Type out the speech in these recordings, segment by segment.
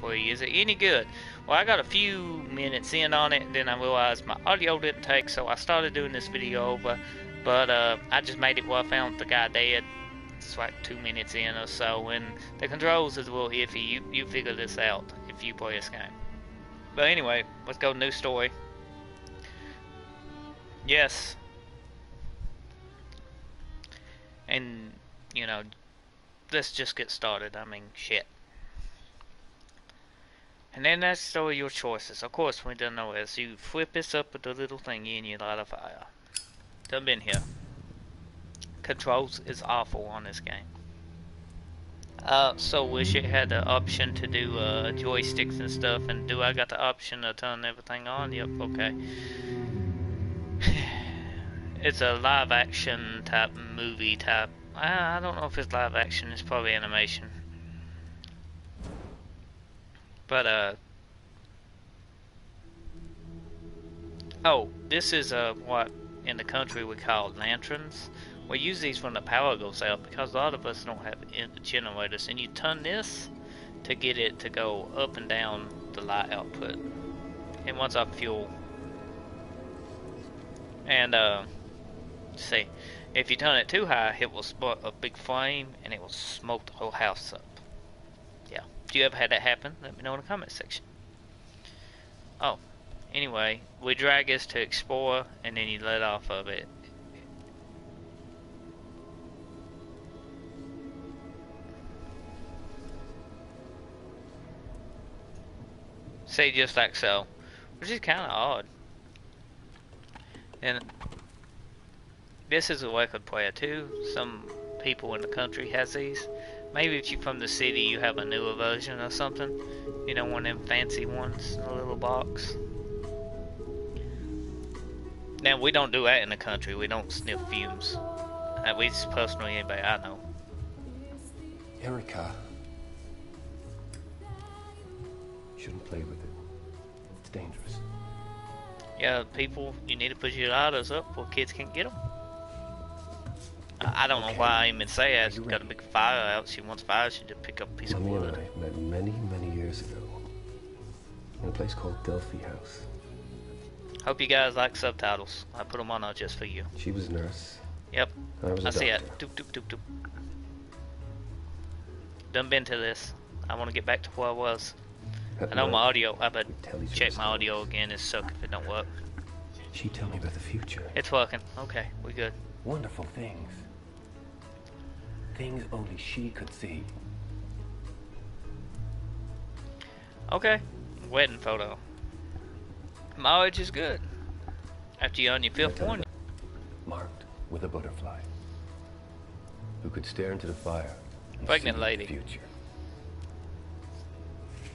briefly. Is it any good? Well, I got a few minutes in on it, and then I realized my audio didn't take, so I started doing this video over. But I just made it where I found the guy dead. It's like 2 minutes in or so, and the controls is a little iffy. You figure this out if you play this game. But anyway, let's go to new story. Yes. And, you know, let's just get started. I mean, shit. And then that's the story of your choices. Of course, we don't know this. You flip this up with the little thingy and you light a fire. Jump in here. Controls is awful on this game. So wish it had the option to do joysticks and stuff. And do I got the option to turn everything on? Yep, okay. It's a live action type movie type. I don't know if it's live action, it's probably animation. But oh, this is what in the country we call lanterns. We use these when the power goes out because a lot of us don't have generators, and you turn this to get it to go up and down the light output. It runs off fuel. And see, if you turn it too high, it will spot a big flame and it will smoke the whole house up. Yeah. If you ever had that happen, let me know in the comment section. Oh, anyway, we drag this to explore and then you let off of it. Say just like so, which is kind of odd. And this is a record player too. Some people in the country has these. Maybe if you're from the city, you have a newer version or something. You know, one of them fancy ones in a little box. Now, we don't do that in the country. We don't sniff fumes. At least personally, anybody I know. Erica. Shouldn't play with it. It's dangerous. Yeah, people, you need to put your ladders up or kids can't get them. I don't know why I even say that. She's got a big fire out. She wants fire. She just pick up a piece of wood. Mommy and I met many, many years ago in a place called Delphi House. Hope you guys like subtitles. I put them on out just for you. She was a nurse. Yep. I was a doctor. I see it. Doop, doop, doop, doop. Done been to this. I want to get back to where I was. I know my audio, I better check my audio again. It's suck if it don't work. She tell me about the future. It's working. Okay, we're good. Wonderful things. Things only she could see. Okay. Wedding photo. Mileage is good. After you're on your fifth one. Marked with a butterfly. Who could stare into the fire and pregnant see lady. The future.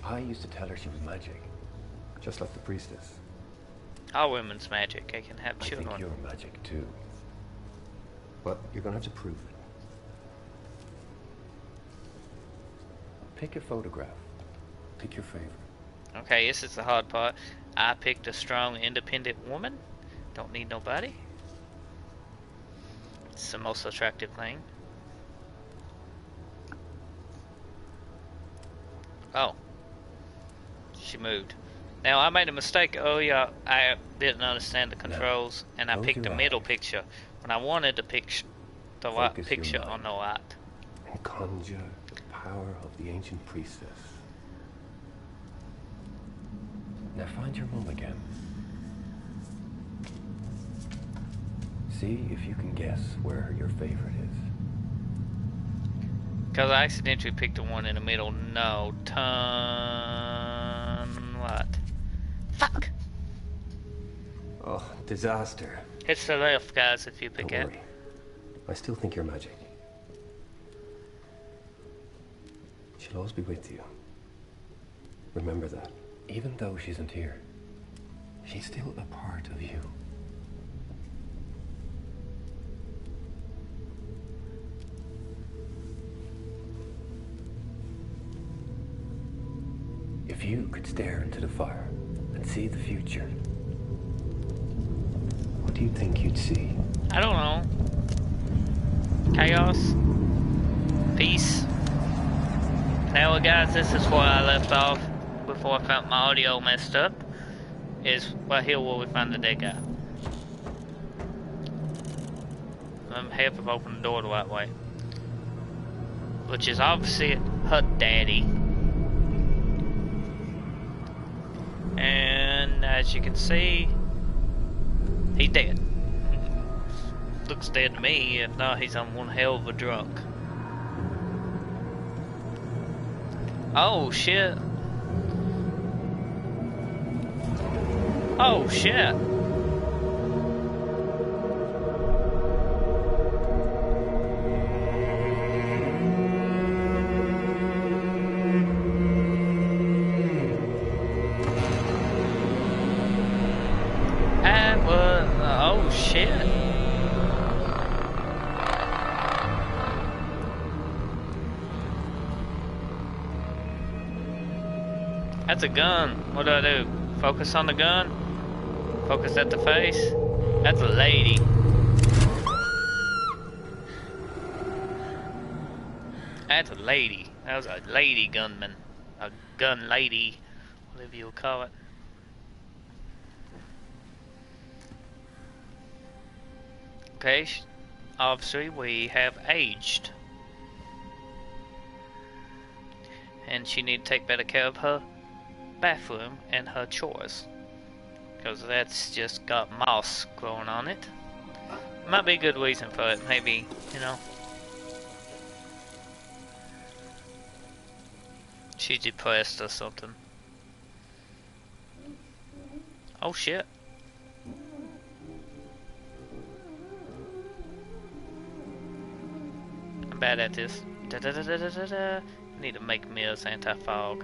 I used to tell her she was magic, just like the priestess. All women's magic. I can have children. I think you're magic too. But you're gonna have to prove it. Pick your photograph. Pick your favorite. Okay, this is the hard part. I picked a strong, independent woman. Don't need nobody. It's the most attractive thing. Oh. She moved. Now I made a mistake. Oh yeah, I didn't understand the controls, and I picked the middle picture when I wanted to pick the right picture on the right. And conjure the power of the ancient priestess. Now find your room again. See if you can guess where your favorite is. Because I accidentally picked the one in the middle. No, what? Fuck! Oh, disaster. It's the left, guys, if you pick it. I still think you're magic. She'll always be with you. Remember that. Even though she isn't here, she's still a part of you. If you could stare into the fire and see the future, what do you think you'd see? I don't know. Chaos. Peace. Now, guys, this is where I left off. before I felt my audio messed up, is right here where we find the dead guy. I'm half of opening the door the right way. Which is obviously her daddy. And as you can see, he's dead. Looks dead to me, if not he's on one hell of a drunk. Oh shit. Oh shit. That's a gun. What do I do? Focus on the gun? Focus at the face? That's a lady. That's a lady. That was a lady gunman. A gun lady. Whatever you'll call it. Okay. Obviously we have aged. And she need to take better care of her bathroom and her chores, because that's just got moss growing on it. Might be a good reason for it, maybe, you know. She's depressed or something. Oh shit. I'm bad at this. Da da da da da da. I need to make mirrors anti-fog.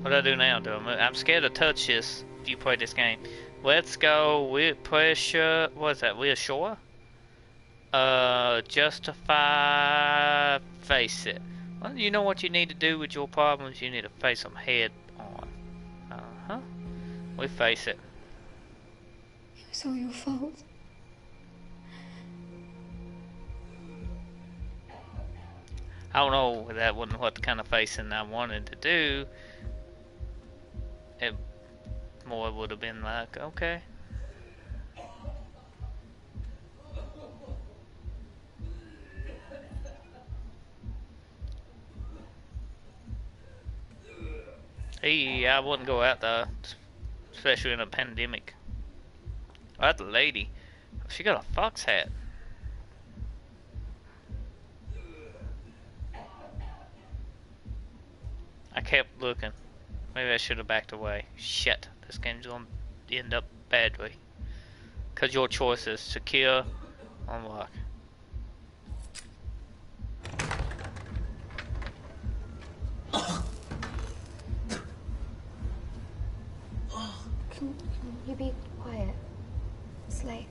What do I do now? Do I move? I'm scared to touch this if you play this game. Let's go with pressure. What is that? Reassure? Justify. Face it. Well, you know what you need to do with your problems? You need to face them head on. Uh-huh. We face it. It was all your fault. I don't know. That wasn't what kind of facing I wanted to do. It more would have been like, okay. Hey, I wouldn't go out there, especially in a pandemic. Oh, that's a lady. She got a fox hat. I kept looking. Maybe I should have backed away. Shit, this game's gonna end up badly. Cause your choice is secure, unlock. Can you be quiet? It's late.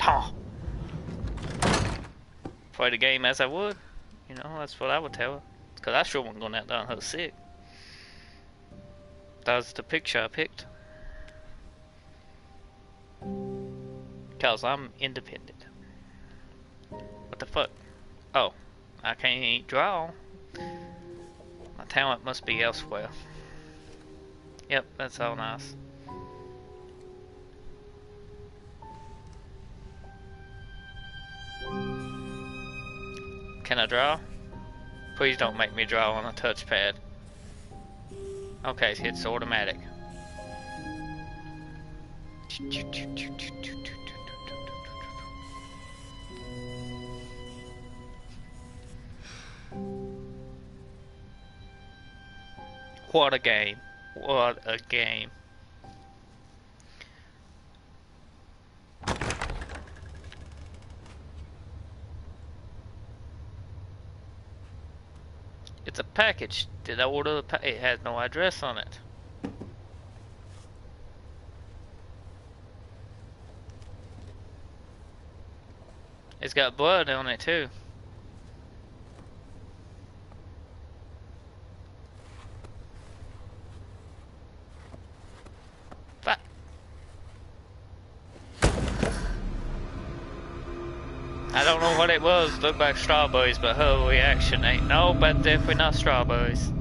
Huh. Play the game as I would. You know, that's what I would tell her. Because I sure wasn't going out there on her sick. That was the picture I picked. Because I'm independent. What the fuck? Oh, I can't draw. My talent must be elsewhere. Yep, that's all nice. Can I draw? Please don't make me draw on a touchpad. Okay, it's automatic. What a game. What a game. It's a package. Did I order the package? It has no address on it. It's got blood on it too. Fuck. I I don't know what it was, looked like strawberries, but her reaction ain't no, but definitely not strawberries.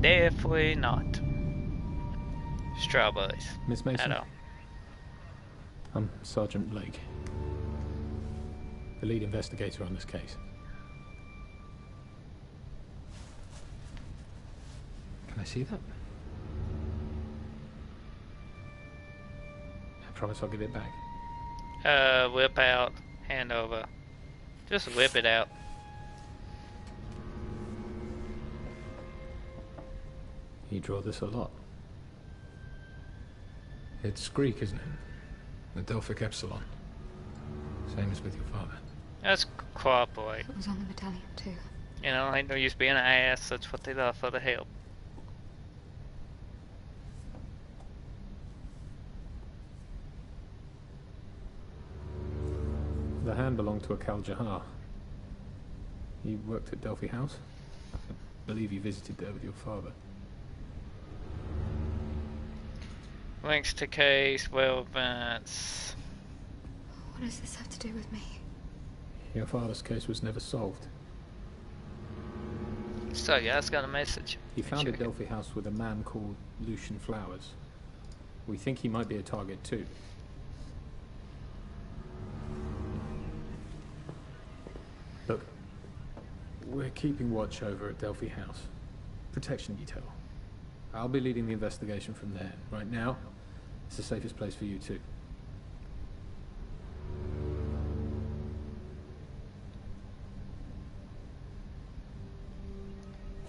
Definitely not strawberries. Miss Mason? At all. I'm Sergeant Blake, the lead investigator on this case. Can I see that? I promise I'll give it back. Whip out, hand over. Just whip it out. You draw this a lot. It's Greek, isn't it? The Delphic Epsilon. Same as with your father. That's cooperate. It was on the battalion too. You know, ain't no use being an ass. That's what they love for the help. The hand belonged to a Kal Jahar. You worked at Delphi House? I believe you visited there with your father. Links to case, relevance. What does this have to do with me? Your father's case was never solved. So yeah, that's got a message. He founded Delphi House with a man called Lucian Flowers. We think he might be a target too. Look, we're keeping watch over at Delphi House. Protection detail. I'll be leading the investigation from there. Right now, it's the safest place for you too.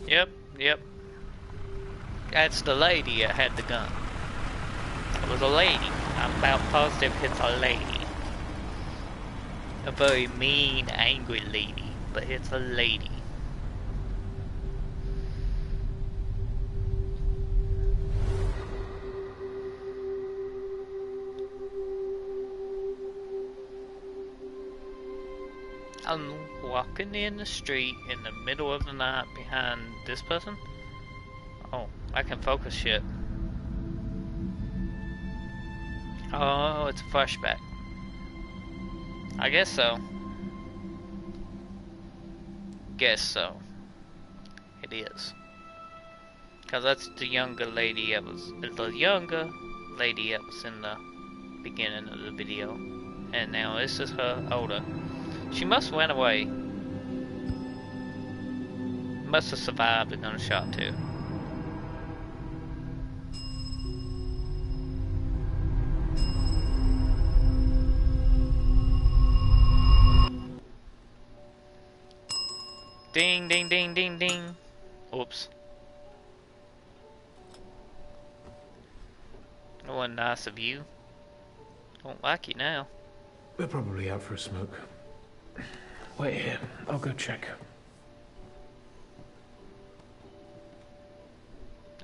Yep, yep. That's the lady that had the gun. It was a lady. I'm about positive it's a lady. A very mean, angry lady, but it's a lady. I'm walking in the street in the middle of the night behind this person. Oh, I can focus shit. Oh, it's a flashback. I guess so. Guess so. It is. Cause that's the younger lady that was in the beginning of the video. And now this is her older. She must have went away. Must have survived another shot too. Ding ding ding ding ding. Oops. That wasn't nice of you. Don't like you now. They're probably out for a smoke. Wait here, I'll go check.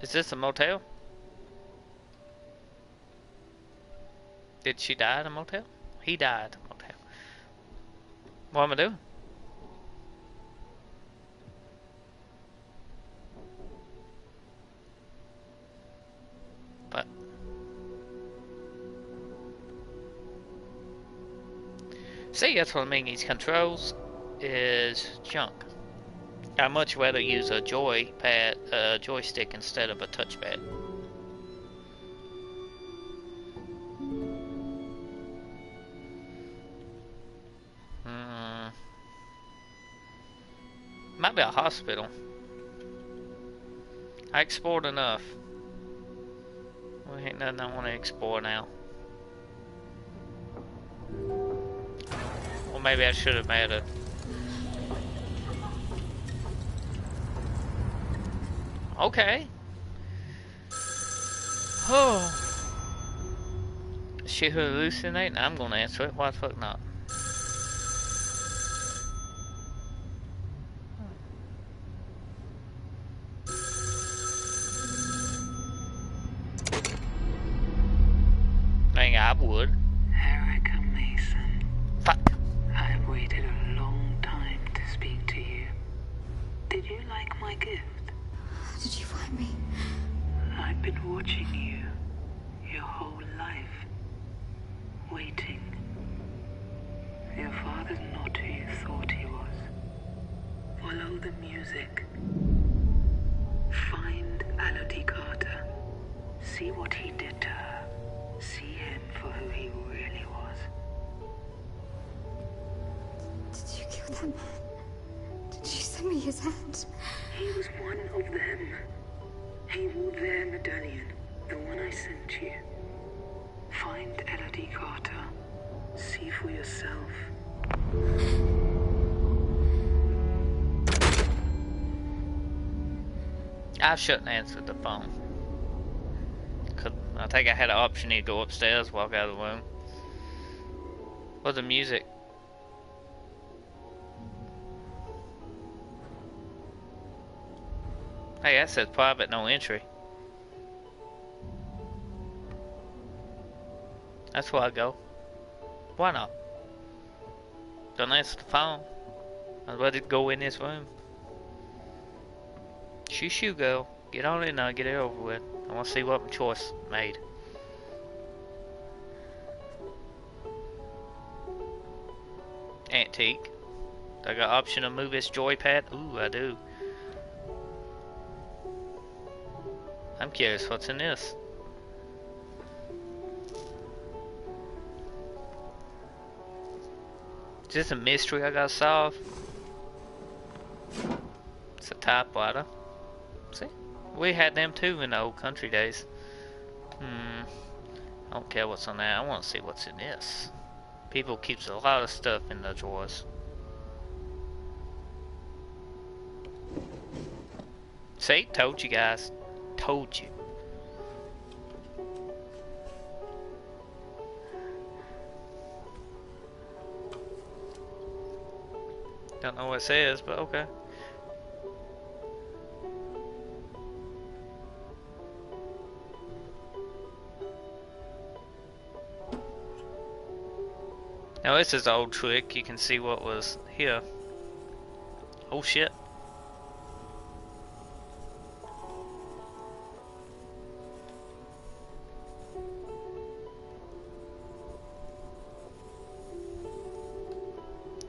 Is this a motel? Did she die at a motel? He died at a motel. What am I doing? But see, that's what I mean, these controls is junk. I'd much rather use a joystick instead of a touchpad. Might be a hospital. I explored enough. Well, ain't nothing I want to explore now. Or maybe I should have made it. Okay. Oh. Is she hallucinating? I'm gonna answer it. Why the fuck not? I mean, I would. Erica Mason. Fuck. I've waited a long time to speak to you. Did you like my gift? How did you find me? I've been watching you your whole life. Waiting. your father's not who you thought he was. Follow the music. Find Elodie Carter. See what he did to her. See him for who he really was. Did you kill that man? Did you send me his hand? He was one of them. He wore their medallion, the one I sent you. Find Elodie Carter. See for yourself. I shouldn't answer the phone. I think I had an option to go upstairs, walk out of the room. Or the music. Hey, that says private, no entry. That's where I go. Why not? Don't answer the phone. I'd rather go in this room. Shoo girl. Get on in now, get it over with. I want to see what choice made. Antique. Do I got option to move this joypad? Ooh, I do. I'm curious what's in this. Is this a mystery I gotta solve? It's a typewriter. See? We had them too in the old country days. I don't care what's on that. I want to see what's in this. People keeps a lot of stuff in the drawers. See? Told you guys. Told you. Don't know what it says, but okay. Now this is an old trick. You can see what was here. Oh shit.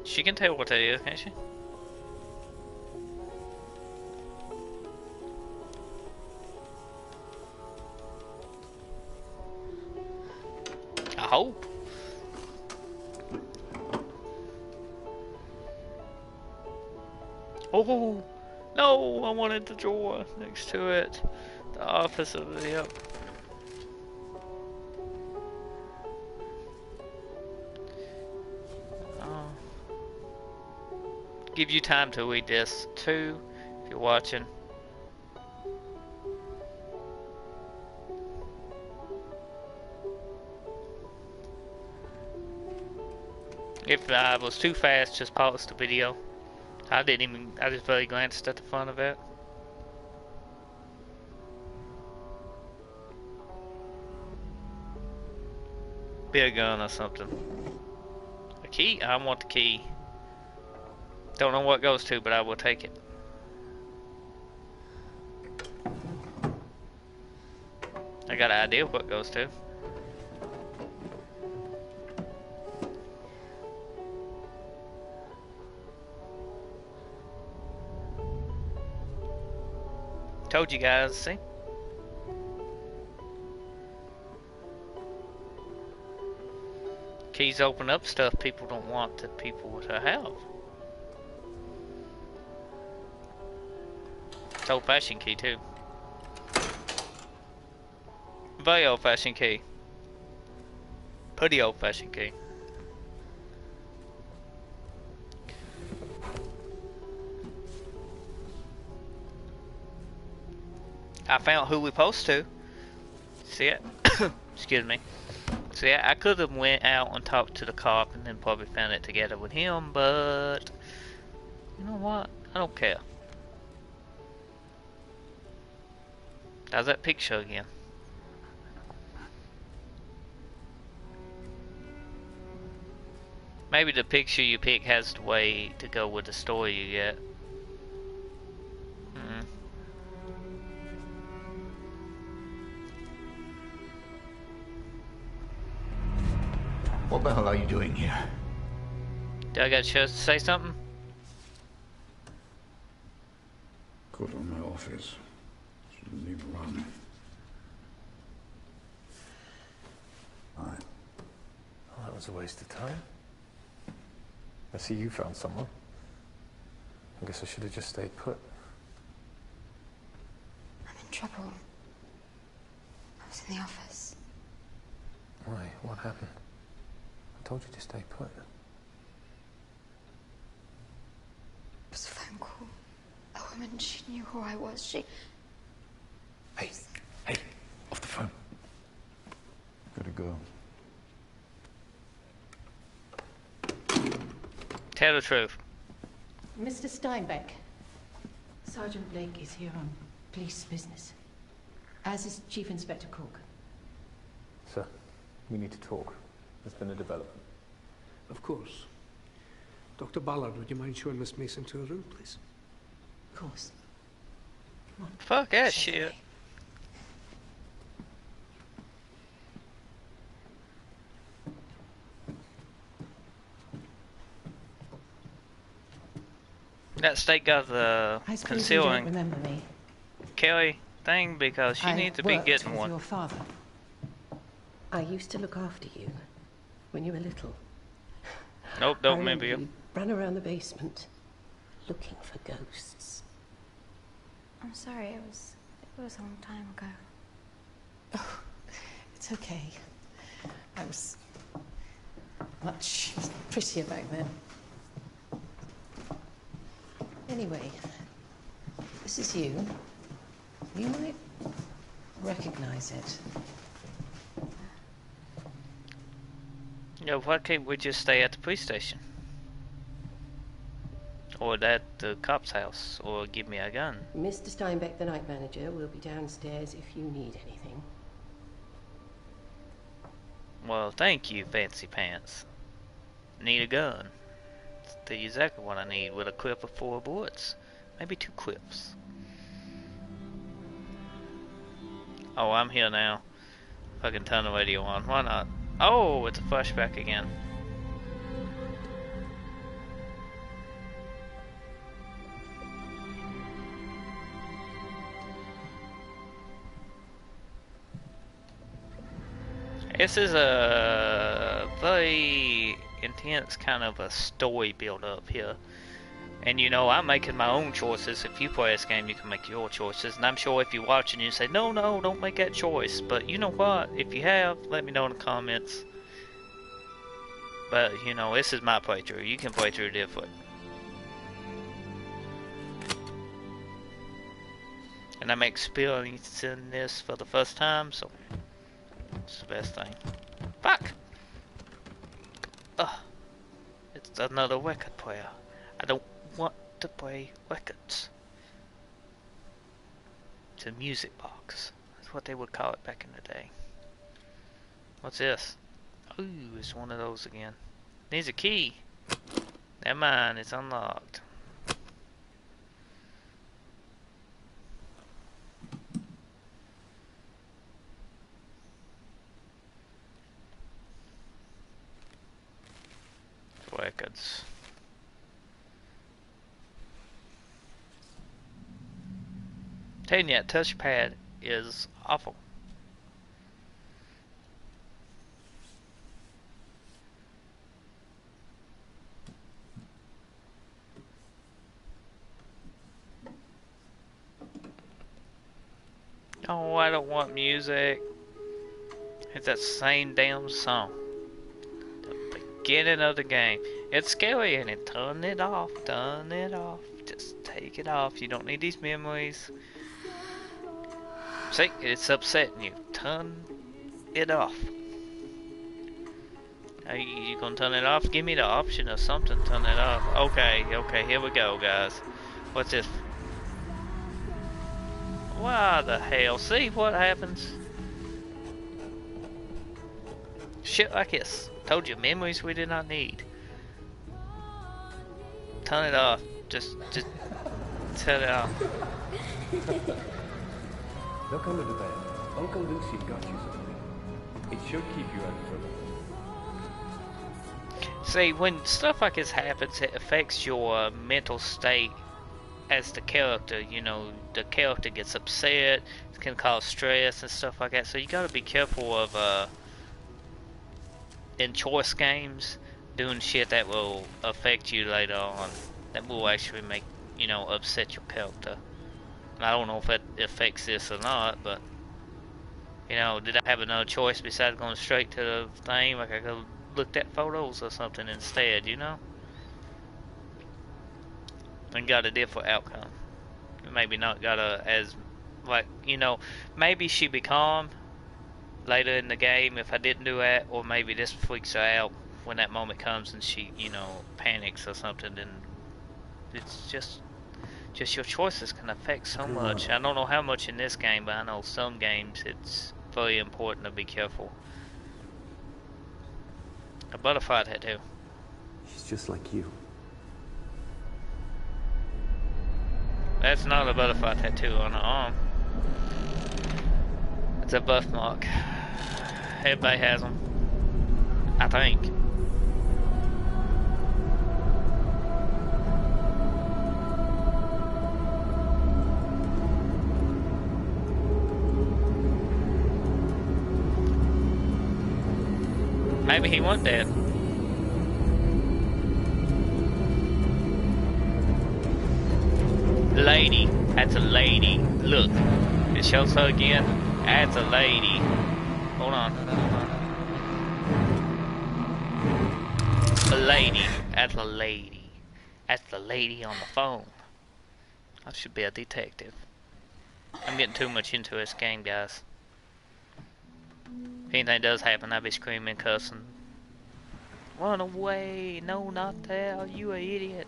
She can tell what that is, can't she? I hope. Oh no! I wanted the drawer next to it. The office of the yep. Give you time to read this too if you're watching. If I was too fast, just pause the video. I just barely glanced at the front of it. Be a gun or something. A key? I want the key. Don't know what it goes to, but I will take it. I got an idea of what it goes to. Told you guys, see? Keys open up stuff people don't want that people to have. Old fashioned key too. Very old fashioned key. Pretty old fashioned key. I found who we supposed to. See it? Excuse me. See, I could have went out and talked to the cop and then probably found it together with him, but you know what? I don't care. How's that picture again? Maybe the picture you pick has the way to go with the story you get. What the hell are you doing here? Do I get a chance to say something? Good on my office. Shouldn't leave one. Alright. Well, that was a waste of time. I see you found someone. I guess I should have just stayed put. I'm in trouble. I was in the office. Why? What happened? I told you to stay put. It was a phone call. A woman, she knew who I was. She... Hey, hey, off the phone. Gotta go. Tell the truth. Mr. Steinbeck, Sergeant Blake is here on police business, as is Chief Inspector Cook. Sir, we need to talk. There's been a development. Of course. Dr. Ballard, would you mind showing Miss Mason to her room, please? Of course. Come on. Fuck that shit. That steak got the concealing Kelly thing because she needs to be getting one. Your father. I used to look after you when you were little. Nope, don't remember you. Ran around the basement looking for ghosts. I'm sorry, it was a long time ago. Oh, it's okay. I was much prettier back then. Anyway, this is you. You might recognize it. Yeah, why can't we just stay at the police station? Or at the cop's house, or give me a gun. Mr. Steinbeck, the night manager, will be downstairs if you need anything. Well, thank you, Fancy Pants. Need a gun. That's exactly what I need, with a clip of 4 bullets. Maybe 2 clips. Oh, I'm here now. Fucking turn the radio on. Why not? Oh, it's a flashback again. This is a very intense kind of a story build up here, and you know I'm making my own choices. If you play this game you can make your choices, and I'm sure if you're watching you say no, don't make that choice, but you know what, if you have, let me know in the comments. But you know, this is my playthrough. You can play through different, and I'm experiencing this for the first time, so it's the best thing. Fuck. Oh, it's another record player. I don't want to play records. It's a music box. That's what they would call it back in the day. What's this? Ooh, it's one of those again. Needs a key. Never mind, it's unlocked. Records. Telling you, that touchpad is awful. Oh, I don't want music. It's that same damn song. Beginning of the game. It's scary and it turn it off, Just take it off. You don't need these memories. See, it's upsetting you. Turn it off. Are you gonna turn it off? Give me the option or something, turn it off. Okay, okay, here we go guys. What's this? Why the hell? See what happens? Shit like this. Told you, memories we did not need. Turn it off. Just turn it off. Look under the bed. Uncle Lucy got you something. It should keep you out of trouble. See, when stuff like this happens, it affects your mental state as the character. You know, the character gets upset, it can cause stress and stuff like that. So you gotta be careful of, in choice games, doing shit that will affect you later on. That will actually make, you know, upset your character. And I don't know if that affects this or not, but, you know, did I have another choice besides going straight to the thing? Like I could looked at photos or something instead, you know, and got a different outcome. Maybe not got a as, like, you know, maybe she'd be calm later in the game if I didn't do that, or maybe this freaks her out when that moment comes and she, you know, panics or something. Then it's just your choices can affect so much. I don't know how much in this game, but I know some games it's very important to be careful. A butterfly tattoo. She's just like you. That's not a butterfly tattoo on her arm. It's a buff mark. Everybody has them, I think. Maybe he wasn't dead. Lady. That's a lady. Look. It shows her again. That's a lady. Hold on. A lady. That's a lady. That's the lady on the phone. I should be a detective. I'm getting too much into this game, guys. If anything does happen, I'll be screaming, cussing. Run away! No, not there! You an idiot!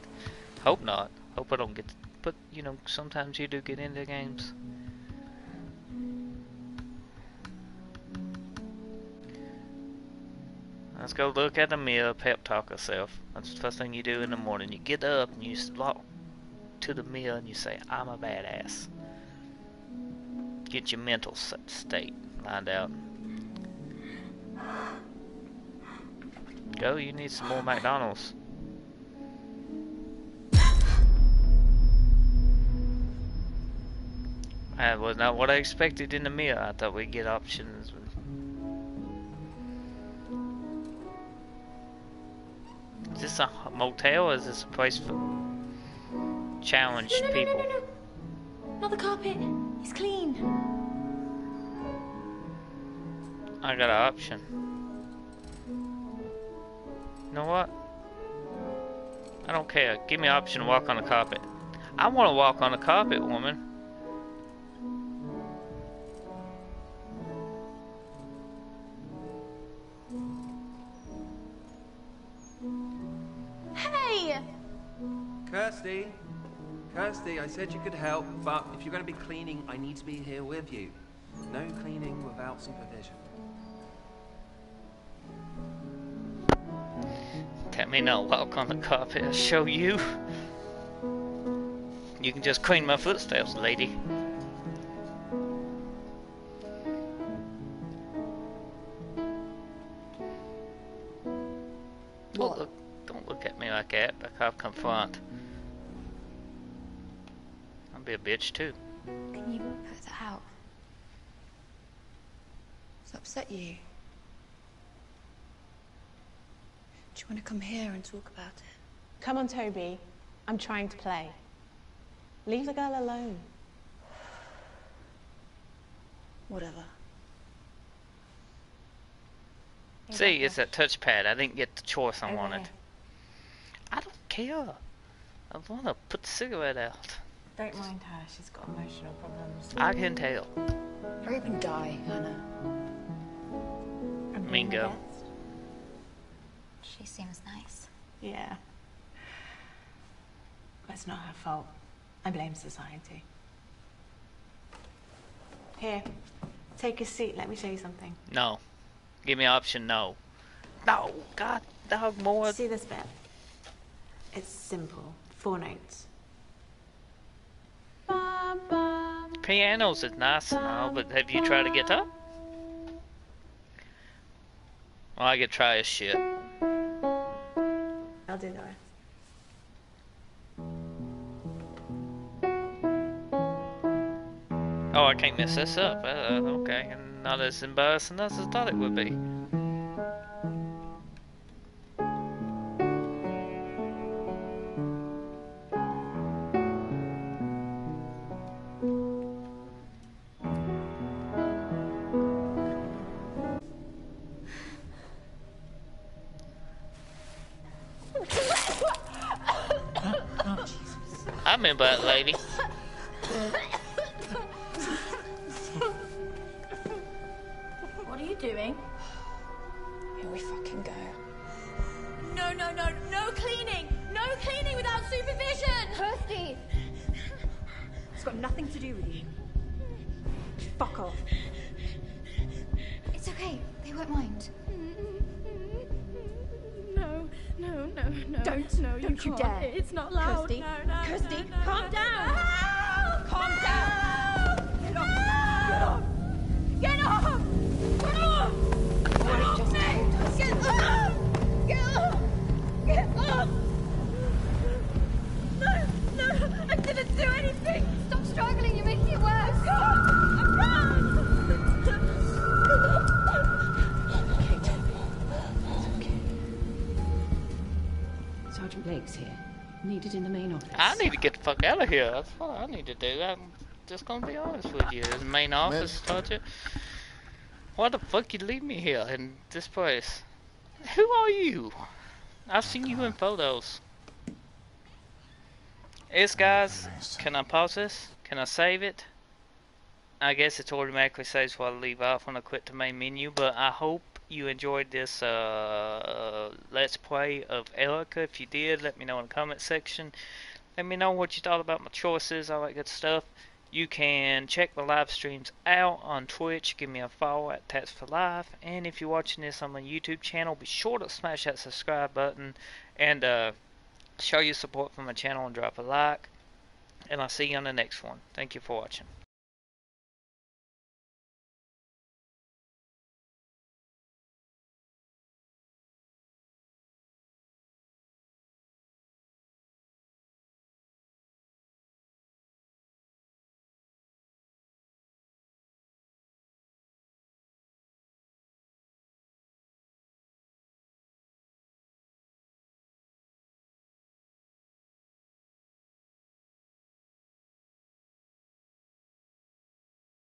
Hope not. Hope I don't get. But you know, sometimes you do get into games. Let's go look at the mirror, pep talk yourself. That's the first thing you do in the morning. You get up and you walk to the mirror and you say, "I'm a badass." Get your mental state lined out. Go, you need some more McDonald's. That was not what I expected in the mirror. I thought we'd get options. Is this a motel or is this a place for challenged people? No. Not the carpet. It's clean. I got an option. You know what? I don't care. Give me an option to walk on the carpet. I want to walk on the carpet, woman. Hey! Kirsty, I said you could help, but if you're going to be cleaning, I need to be here with you. No cleaning without supervision. That may not walk on the carpet, I'll show you. You can just clean my footsteps, lady. Don't look at me like that, like I'll confront. I'll be a bitch too. Can you put that out? It's upset you. Do you want to come here and talk about it? Come on, Toby. I'm trying to play. Leave the girl alone. Whatever. See, it's a touchpad. I didn't get the choice I wanted. I don't care. I want to put the cigarette out. Don't mind her. She's got emotional problems. I can tell. Or even die, Hannah. Mingo. She seems nice. Yeah. But it's not her fault. I blame society. Here, take a seat. Let me show you something. No. Give me an option, no. No, God, dog, more. See this bit? It's simple. 4 notes. Pianos is nice and all, but have you tried a guitar? Well, I could try a shit. I'll do the rest. Oh, I can't mess this up. Okay, not as embarrassing as I thought it would be. But lady, what are you doing? Here we fucking go. No, no, no, no cleaning! No cleaning without supervision! Kirsty! It's got nothing to do with you. Fuck off. It's okay, they won't mind. No. Don't you dare. It's not loud. Kirsty, no, Kirsty, no, calm down. No, calm down. No, get off. Get off. Get off. Get off. Get off. Get off. No, I didn't do anything. Stop struggling. You're making it worse. I can't. Sergeant Blake's here. Needed in the main office. I need to get the fuck out of here. That's what I need to do. I'm just gonna be honest with you. This main office, Sergeant. Why the fuck you leave me here in this place? Who are you? I've seen you in photos. Yes, guys. Can I pause this? Can I save it? I guess it automatically saves what I leave off when I quit the main menu, but I hope you enjoyed this let's play of Erica. If you did, let me know in the comment section. Let me know what you thought about my choices, all that good stuff. You can check my live streams out on Twitch. Give me a follow at TattsForLife. And if you're watching this on my YouTube channel, be sure to smash that subscribe button and show your support for my channel and drop a like. And I'll see you on the next one. Thank you for watching.